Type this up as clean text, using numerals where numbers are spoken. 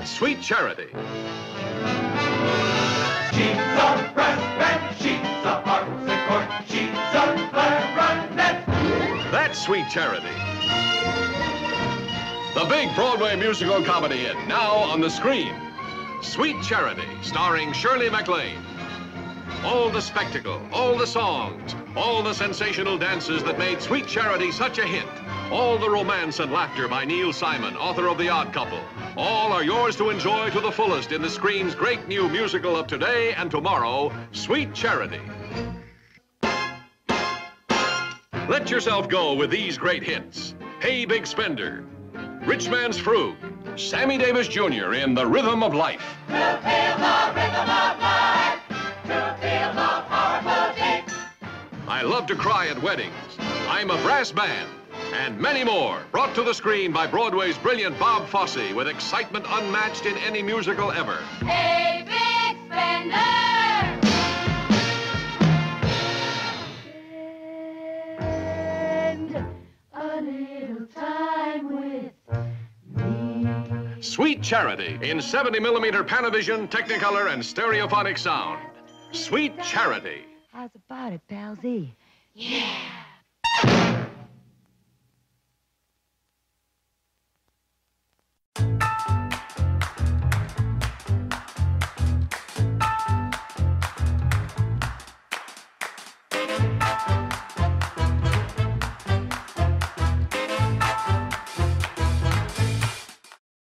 at Sweet Charity. She's a brass band, she's a harpsichord, she's a clarinet. That's Sweet Charity. The big Broadway musical comedy hit, now on the screen. Sweet Charity, starring Shirley MacLaine. All the spectacle, all the songs, all the sensational dances that made Sweet Charity such a hit. All the romance and laughter by Neil Simon, author of The Odd Couple. All are yours to enjoy to the fullest in the screen's great new musical of today and tomorrow, Sweet Charity. Let yourself go with these great hits. Hey Big Spender, Rich Man's Fruit, Sammy Davis Jr. in The Rhythm of Life. To feel the rhythm of life, to feel the powerful dicks. I love to cry at weddings, I'm a brass band, and many more, brought to the screen by Broadway's brilliant Bob Fosse with excitement unmatched in any musical ever. Hey, Big Spender! Sweet Charity in 70mm Panavision, Technicolor, and stereophonic sound. Sweet Charity. How's about it, Palsy? Yeah.